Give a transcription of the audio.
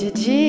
Didi.